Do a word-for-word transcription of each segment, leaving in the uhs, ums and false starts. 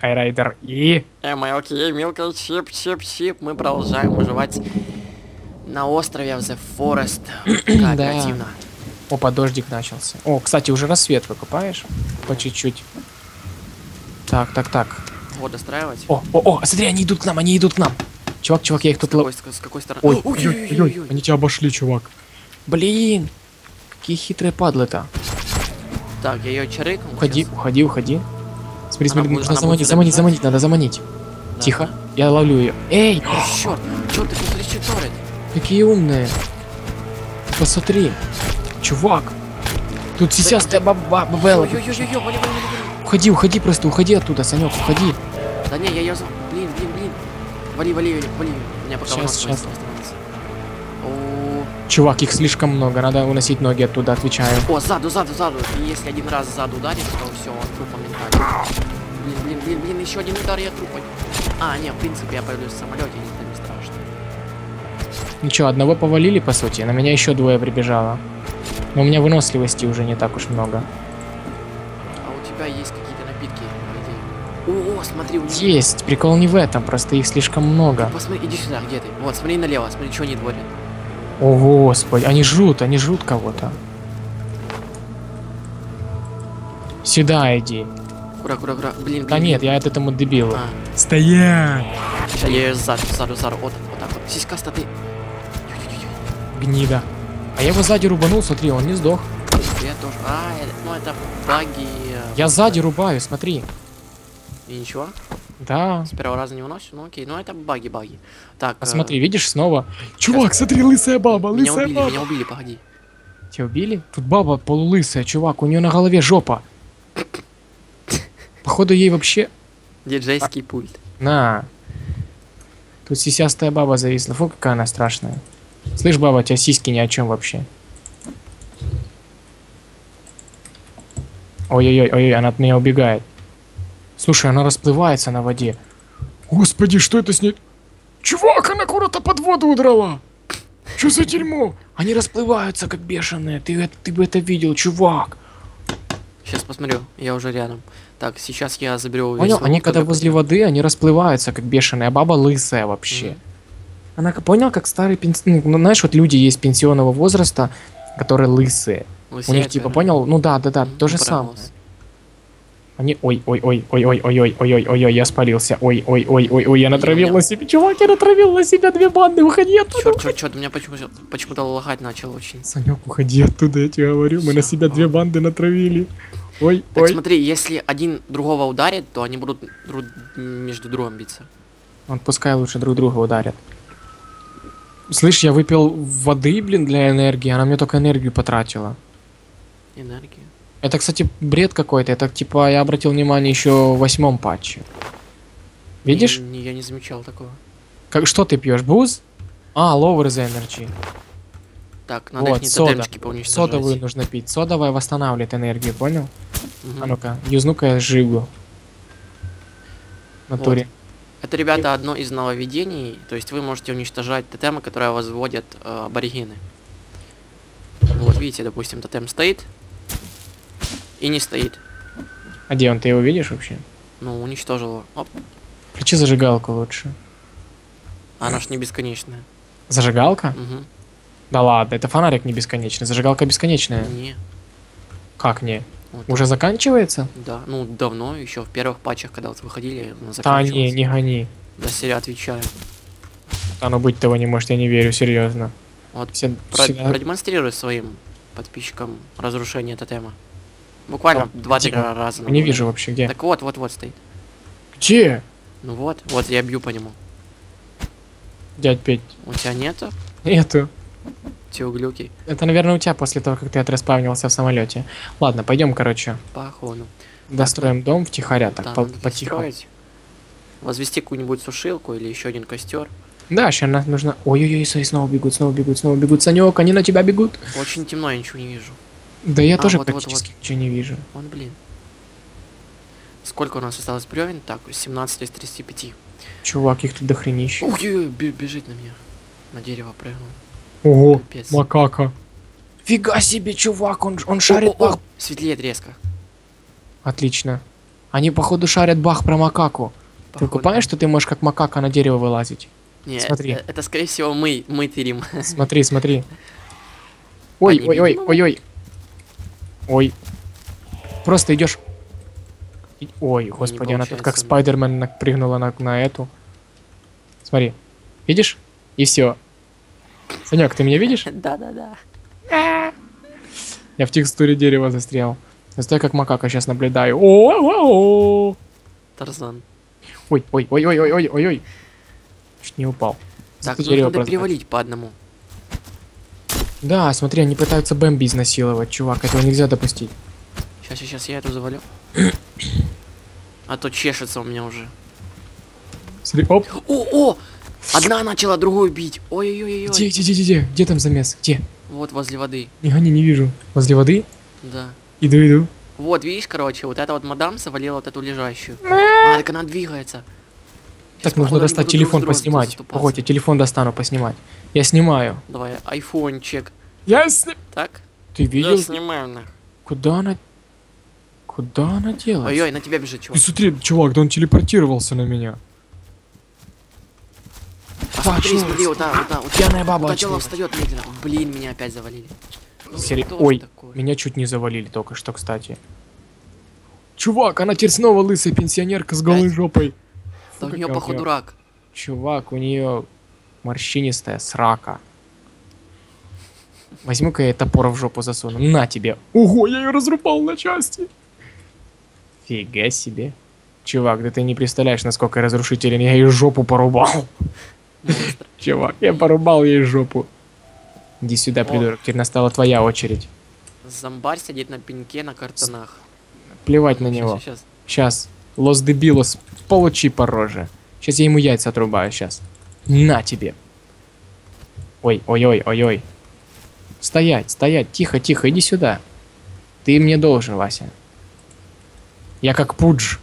Айрайдер и... Эмэ, окей, мелко, чип, чип, чип. Мы продолжаем выживать на острове в The Forest. Так, да. Активно. Опа, дождик начался. О, кстати, уже рассвет выкупаешь. По чуть-чуть. Так, так, так. Вот, достраивать. О, о, о, смотри, они идут к нам, они идут к нам. Чувак, чувак, я их тут... С какой, с какой стороны? Ой, ой, ой, ой, ой, они тебя обошли, чувак. Блин, какие хитрые падлы-то. Так, я ее чарыкнул. Уходи, сейчас. уходи, уходи. Смотри, смотри, нужно заманить, заманить, заманить, надо заманить. Да. Тихо, я ловлю ее. Эй! Черт, черт, ты тут речиторит. Какие умные. Посмотри. Чувак. Тут сейчас ты баба бабела. Уходи, уходи, просто уходи оттуда, Санек, уходи. Да не, я ее... Блин, блин, блин. Вали, вали, вали, вали. У меня пока сейчас, сейчас. Чувак, их слишком много, надо уносить ноги оттуда, отвечаю. О, сзаду, сзаду, сзаду. И если один раз сзаду ударит, то все, он трупом летает. Блин, блин, блин, блин, еще один удар, я трупом. А, не, в принципе, я появлюсь в самолете, это не страшно. Ничего, одного повалили, по сути, на меня еще двое прибежало. Но у меня выносливости уже не так уж много. А у тебя есть какие-то напитки? О, смотри, у них... Есть, прикол не в этом, просто их слишком много. Ты посмотри, иди сюда, где ты? Вот, смотри налево, смотри, что они творят. О, господи, они жрут, они жрут кого-то. Сюда иди. Кура, кура, кура. Блин, блин. Да нет, я от этому дебилу. А. Стоять! Я ее сзади, сзади, сзади. Вот, вот так вот. Сиська, статы. Гнида. А я его сзади рубанул, смотри, он не сдох. Я тоже. А, ну это баги. Я сзади рубаю, смотри. И ничего? Да. С первого раза не выносишь, ну окей, ну это баги, баги. Так. А смотри, э... видишь снова. Чувак, сейчас... смотри, лысая баба, меня лысая убили, баба. Меня убили, погоди. Тебя убили? Тут баба полулысая, чувак, у нее на голове жопа. Походу ей вообще. Диджейский а... пульт. На. Тут сисястая баба зависла, фу, какая она страшная. Слышь, баба, у тебя сиськи ни о чем вообще. Ой-ой-ой, ой, она от меня убегает. Слушай, она расплывается на воде. Господи, что это с ней? Чувак, она куда-то под воду удрала. Что за дерьмо? Они расплываются, как бешеные. Ты, ты бы это видел, чувак. Сейчас посмотрю, я уже рядом. Так, сейчас я заберу... Понял, они когда возле воды, они расплываются, как бешеные. Баба лысая вообще. Mm-hmm. Она, понял, как старый пенсионный... Ну, знаешь, вот люди есть пенсионного возраста, которые лысые. Лысея, у них типа, понял? Ну да, да, да, mm-hmm, то же самое. Они... Ой-ой-ой-ой-ой-ой-ой-ой-ой-ой-ой, я спалился. Ой-ой-ой-ой-ой, я натравил на себя. Чувак, я натравил на себя две банды, уходи оттуда. Чё, чё, чё, у меня почему-то лагать начал очень. Санёк, уходи оттуда, я тебе говорю, мы на себя две банды натравили. Ой, ой. Смотри, если один другого ударит, то они будут между другом биться. Он пускай лучше друг друга ударят. Слышь, я выпил воды, блин, для энергии, она мне только энергию потратила. Энергия? Это, кстати, бред какой-то. Это, типа, я обратил внимание еще в восьмом патче. Видишь? Не, не, я не замечал такого. Как, что ты пьешь? Буз? А, Lower the Energy. Так, надо вот, сода. Содовую нужно пить. Содовая восстанавливает энергию, понял? Угу. А ну-ка, юзну-ка жигу. В натуре. Вот. Это, ребята, одно из нововведений. То есть вы можете уничтожать тотемы, которые возводят э, аборигены. Вот, видите, допустим, тотем стоит. И не стоит. А где он? Ты его видишь вообще? Ну, уничтожил его. Оп. Включи зажигалку лучше. Она ж не бесконечная. Зажигалка? Угу. Да ладно, это фонарик не бесконечный. Зажигалка бесконечная. Не. Как не? Вот. Уже заканчивается? Да, ну давно, еще в первых патчах, когда вот выходили, она заканчивалась. Да не, не гони. Да, серия, отвечаю. А ну быть того не может, я не верю, серьезно. Вот, все, про всегда... продемонстрируй своим подписчикам разрушение тотема. Буквально два-три раза. Не вижу вообще, где. Так вот, вот, вот стоит. Где? Ну вот, вот я бью по нему. Дядь Петь. У тебя нету? Нету. Те углюки. Это, наверное, у тебя после того, как ты отраспавнился в самолете. Ладно, пойдем, короче. По охону. Достроим дом втихаря, так, потихо. Возвести какую-нибудь сушилку или еще один костер. Да, сейчас нам нужно... Ой-ой-ой, снова бегут, снова бегут, снова бегут. Санек, они на тебя бегут. Очень темно, я ничего не вижу. Да я а, тоже вот, практически вот, вот. Ничего не вижу. Вон, блин. Сколько у нас осталось бревен? Так, семнадцать из тридцати пяти. Чувак, их тут дохренища. Ух, бежит на меня. На дерево прыгнул. Ого, капец. Макака. Фига себе, чувак, он, он шарит. О, о, о, светлеет резко. Отлично. Они, походу, шарят бах про макаку. Походу. Ты понимаешь, что ты можешь как макака на дерево вылазить? Нет, смотри. Это, это скорее всего, мы, мы тырим. Смотри, смотри. Ой, ой, ой, ой, ой. Ой. Просто идешь. Ой, господи, она тут как Спайдермен прыгнула на, на эту. Смотри. Видишь? И все. Санек, ты меня видишь? Да, да, да. Я в текстуре дерева застрял. Стой, как макака сейчас наблюдаю. О-о-о! Тарзан. Ой, ой, ой, ой, ой, ой, ой, ой. Чуть не упал. Так, надо перевалить по одному. Да, смотри, они пытаются Бэмби изнасиловать, чувак. Этого нельзя допустить. Сейчас, сейчас, я эту завалю. А то чешется у меня уже. Смотри, оп. О, о! Одна начала другую бить. Ой-ой-ой. Где, где, где, где? Где там замес? Где? Вот, возле воды. Не гони, не вижу. Возле воды? Да. Иду, иду. Вот, видишь, короче, вот эта вот мадам завалила вот эту лежащую. А, так она двигается. Сейчас так, нужно достать телефон, поснимать. Ого, я телефон достану, поснимать. Я снимаю. Давай, айфончик. Я снимаю. Так? Ты видел? Я снимаю, нах. Куда она... Куда она делась? Ой-ой, на тебя бежит, чувак. Ты смотри, чувак, да он телепортировался на меня. А смотри, смотри, вот та, вот та, вот пьяная баба. Тело встает медленно. Блин, меня опять завалили. Серьезно? Ой, меня чуть не завалили только что, кстати. Чувак, она теперь снова лысая пенсионерка с голой жопой. Да у нее походу рак. Чувак, у нее морщинистая срака. Возьму-ка я топор в жопу засуну. На тебе. Ого, я ее разрубал на части. Фига себе. Чувак, да ты не представляешь, насколько я разрушителен. Я ее жопу порубал. Чувак, я порубал ей жопу. Иди сюда, придурок, теперь настала твоя очередь. Зомбарь сидит на пеньке на картонах. Плевать на него. Сейчас, лос дебилос, получи по роже. Сейчас я ему яйца отрубаю, сейчас. На тебе. Ой, ой, ой, ой, ой. Стоять, стоять, тихо, тихо, иди сюда. Ты мне должен, Вася. Я как Пудж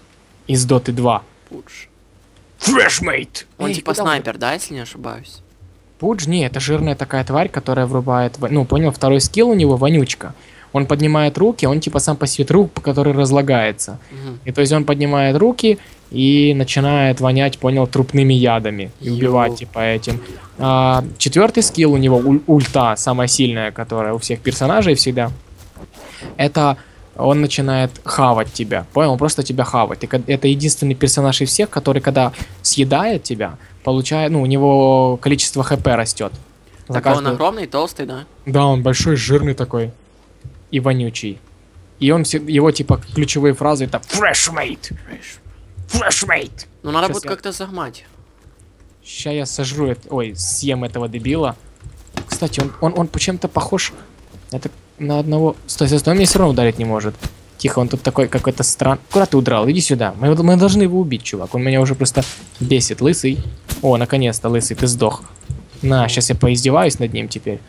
из Доты два. Пудж. Фрешмейт! Он Эй, типа снайпер, он... да, если не ошибаюсь? Пудж, не, это жирная такая тварь, которая врубает... Ну, понял, второй скилл у него вонючка. Он поднимает руки, он типа сам по себе труп, который разлагается. Угу. И то есть он поднимает руки и начинает вонять, понял, трупными ядами. И Йо. убивать типа этим. А, четвертый скилл у него, уль ульта, самая сильная, которая у всех персонажей всегда. Это... Он начинает хавать тебя, понял? Он просто тебя хавает. И это единственный персонаж из всех, который, когда съедает тебя, получает, ну, у него количество хп растет. Так каждую... он огромный, толстый, да? Да, он большой, жирный такой. И вонючий. И он, его, типа, ключевые фразы, это фрешмейт. Фрешмейт. Ну, надо Сейчас будет я... как-то загнать. Сейчас я сожру, это... ой, съем этого дебила. Кстати, он, он, он почему-то похож... Это... На одного... Стой, стой, стой, он меня все равно ударить не может. Тихо, он тут такой какой-то странный. Куда ты удрал? Иди сюда. Мы, мы должны его убить, чувак. Он меня уже просто бесит. Лысый. О, наконец-то, лысый, ты сдох. На, сейчас я поиздеваюсь над ним теперь.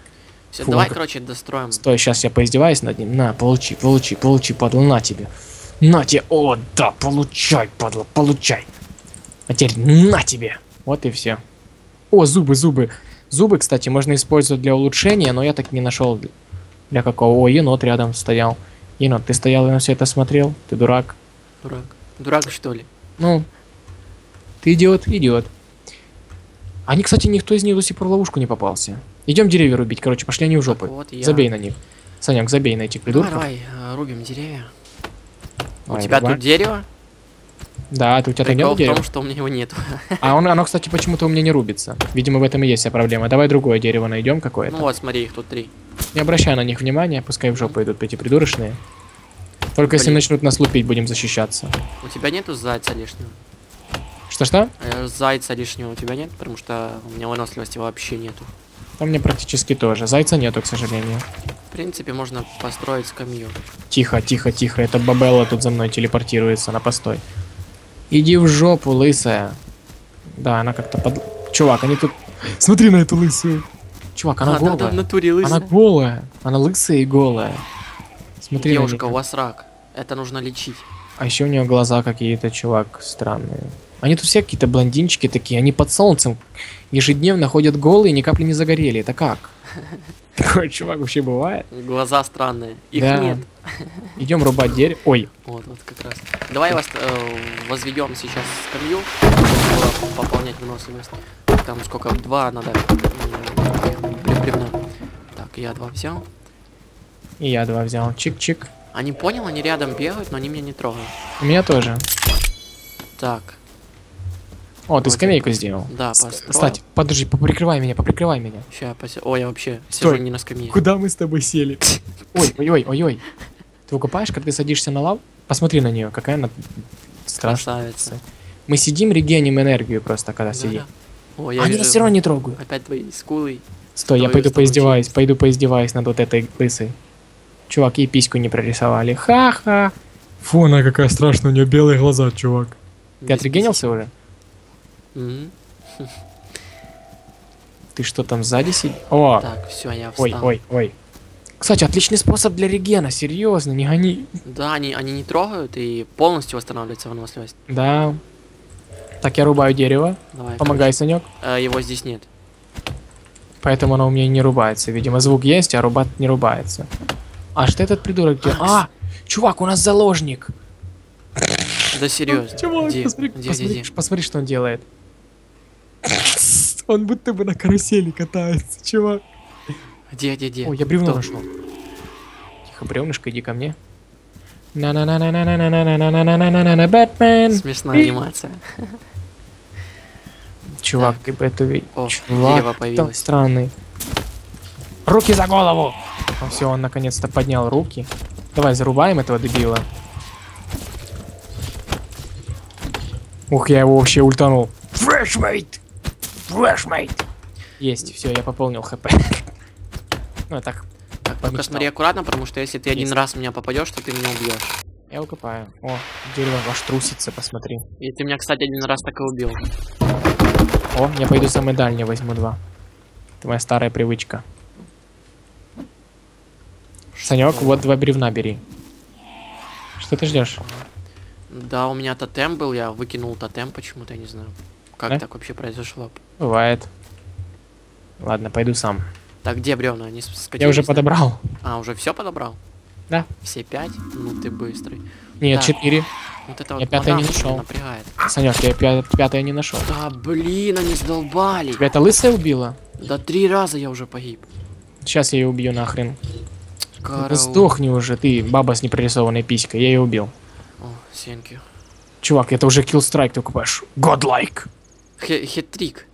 Все, Фу, давай, он... короче, достроим. Стой, сейчас я поиздеваюсь над ним. На, получи, получи, получи, падла, на тебе. На тебе. О, да, получай, падла, получай. А теперь на тебе. Вот и все. О, зубы, зубы. Зубы, кстати, можно использовать для улучшения, но я так не нашел... Для какого? О, енот рядом стоял. Енот, ты стоял и на все это смотрел? Ты дурак. Дурак. Дурак, что ли? Ну, ты идиот, идиот. Они, кстати, никто из них до сих пор в ловушку не попался. Идем деревья рубить, короче, пошли они в жопу. Вот я... Забей на них. Санек, забей на этих придурков. Давай, рубим деревья. Ой, у тебя рубай. Тут дерево? Да, ты, у тебя Прикол там нет дерева? в том, что у меня его нет. А он, оно, кстати, почему-то у меня не рубится. Видимо, в этом и есть вся проблема. Давай другое дерево найдем какое-то. Ну вот, смотри, их тут три. Не обращай на них внимания, пускай в жопу идут эти придурочные. Только Блин. если начнут нас лупить, будем защищаться. У тебя нету зайца лишнего? Что-что? Зайца лишнего у тебя нет, потому что у меня выносливости вообще нету. Там мне практически тоже. Зайца нету, к сожалению. В принципе, можно построить скамью. Тихо, тихо, тихо. Эта бабелла тут за мной телепортируется на постой. Иди в жопу, лысая. Да, она как-то под... Чувак, они тут... Смотри на эту лысую. Чувак, она, она голая. Она, в натуре лысая. Она голая. Она лысая и голая. Смотри. Девушка, у вас рак. Это нужно лечить. А еще у нее глаза какие-то, чувак, странные. Они тут все какие-то блондинчики такие, они под солнцем ежедневно ходят голые, ни капли не загорели. Это как? Такой чувак вообще бывает. Глаза странные. Их да. Нет. Идем рубать дерево. Ой. Вот, вот как раз. Давай вас э, возведем сейчас скамью, чтобы пополнять выносливые места. Там сколько? Два надо. Так, я два взял. И я два взял. Чик-чик. Они понял, они рядом бегают, но они меня не трогают. У меня тоже. Так. О, ты вот скамейку это сделал. Да, построил. Кстати, подожди, поприкрывай меня, поприкрывай меня. Сейчас, пос... Ой, я вообще сижу не на скамье. Куда мы с тобой сели? Ой, ой, ой, ой, ой. Ты укупаешь, когда ты садишься на лаву? Посмотри на нее, какая она страшная. Мы сидим, регеним энергию просто, когда да, сидим. Да. О, я а вижу, они все равно не трогают. Опять твои скулы. Стой, я пойду поиздеваюсь, учились. пойду поиздеваюсь над вот этой лысой. Чувак, ей письку не прорисовали. Ха-ха. Фу, она какая страшная, у нее белые глаза, чувак. Ты Без отрегенился письки. уже? Mm -hmm. Ты что там сзади сидишь? О! Так, все, я встал. Ой, ой, ой. Кстати, отличный способ для регена, серьезно, не гони. Да, они, они не трогают и полностью восстанавливаются выносливость. Да. Так, я рубаю дерево. Давай, помогай, короче. Санек. Э, его здесь нет. Поэтому оно у меня не рубается. Видимо, звук есть, а рубат не рубается. А что этот придурок делает? А, чувак, у нас заложник. Да серьезно. Чувак, Ди, посмотри, Ди, посмотри, Ди. посмотри, что он делает. Он будто бы на карусели катается, чувак. Где, где, где? О, я бревно Кто? нашел. Тихо, бревнышко, иди ко мне. на на на на на на на на на на на на на на на Бэтмен. Смешная анимация. Чувак, ты это ведь. Чувак, там странный. Руки за голову! Ну, все, он наконец-то поднял руки. Давай зарубаем этого дебила. Ух, я его вообще ультанул. Флешмейт! Флешмейт! Есть, все, я пополнил хп. Ну, так. Так, только смотри аккуратно, потому что если ты Есть. один раз меня попадешь, то ты меня убьешь. Я укопаю. О, дерево ваш трусится, посмотри. И ты меня, кстати, один раз так и убил. О, я пойду самый дальний, возьму два. Это моя старая привычка. Что? Санек, вот два бревна бери. Что ты ждешь? Да, у меня тотем был, я выкинул тотем почему-то, я не знаю. Как а? так вообще произошло? Бывает. Ладно, пойду сам. Так, где бревна? Они скатились, я уже подобрал. Да? А, уже все подобрал? Да. Все пять? Ну ты быстрый. Нет, так. четыре. Вот это я вот пятое не нашел. Санек, я пя пятое не нашел. Да блин, они сдолбали. Тебя это лысая убила? Да три раза я уже погиб. Сейчас я ее убью нахрен. Караул. Сдохни уже, ты баба с непрорисованной писькой, я ее убил. О, сеньки. Чувак, это уже киллстрайк ты купаешь. Годлайк. Хитрик.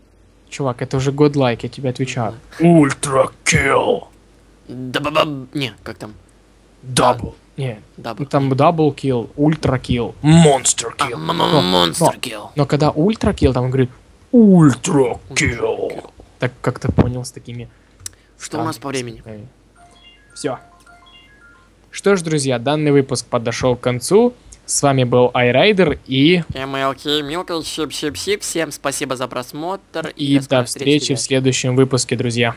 Чувак, это уже годлайк, я тебе отвечаю. Ультра килл. Не, как там? Дабл. Нет, там дабл килл, ультра килл, монстр килл. Монстр килл. Но когда ультра килл, там он говорит ультра килл. Так как ты понял с такими... Что у нас по времени? Все. Что ж, друзья, данный выпуск подошел к концу. С вами был Айрайдер и... эм эл кей, Милка, Шип-Шип-Шип. Всем спасибо за просмотр. И, и до встречи, встречи в следующем выпуске, друзья.